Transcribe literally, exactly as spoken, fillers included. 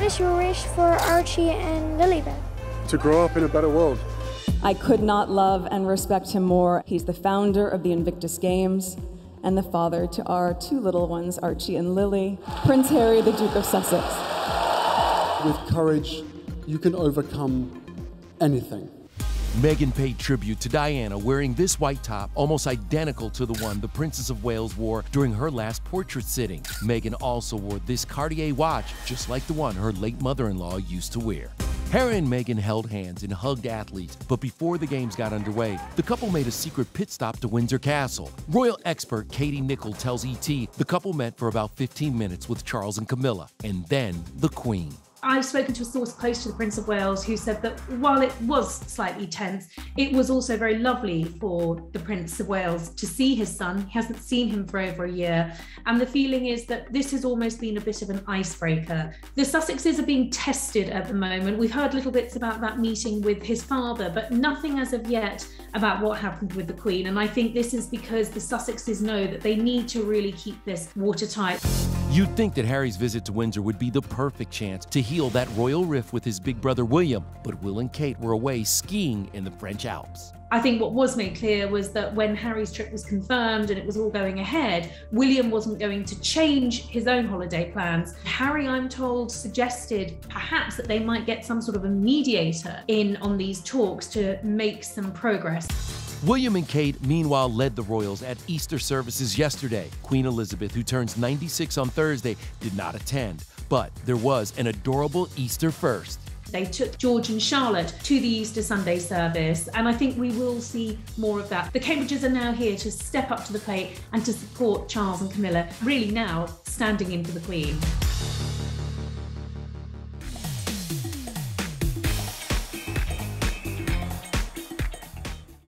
What is your wish for Archie and Lilibet? To grow up in a better world. I could not love and respect him more. He's the founder of the Invictus Games and the father to our two little ones, Archie and Lily. Prince Harry, the Duke of Sussex. With courage, you can overcome anything. Meghan paid tribute to Diana wearing this white top, almost identical to the one the Princess of Wales wore during her last portrait sitting. Meghan also wore this Cartier watch, just like the one her late mother-in-law used to wear. Harry and Meghan held hands and hugged athletes, but before the games got underway, the couple made a secret pit stop to Windsor Castle. Royal expert Katie Nichol tells E T the couple met for about fifteen minutes with Charles and Camilla, and then the Queen. I've spoken to a source close to the Prince of Wales who said that while it was slightly tense, it was also very lovely for the Prince of Wales to see his son. He hasn't seen him for over a year. And the feeling is that this has almost been a bit of an icebreaker. The Sussexes are being tested at the moment. We've heard little bits about that meeting with his father, but nothing as of yet about what happened with the Queen. And I think this is because the Sussexes know that they need to really keep this watertight. You'd think that Harry's visit to Windsor would be the perfect chance to heal that royal rift with his big brother William, but Will and Kate were away skiing in the French Alps. I think what was made clear was that when Harry's trip was confirmed and it was all going ahead, William wasn't going to change his own holiday plans. Harry, I'm told, suggested perhaps that they might get some sort of a mediator in on these talks to make some progress. William and Kate, meanwhile, led the royals at Easter services yesterday. Queen Elizabeth, who turns ninety-six on Thursday, did not attend, but there was an adorable Easter first. They took George and Charlotte to the Easter Sunday service, and I think we will see more of that. The Cambridges are now here to step up to the plate and to support Charles and Camilla, really now standing in for the Queen.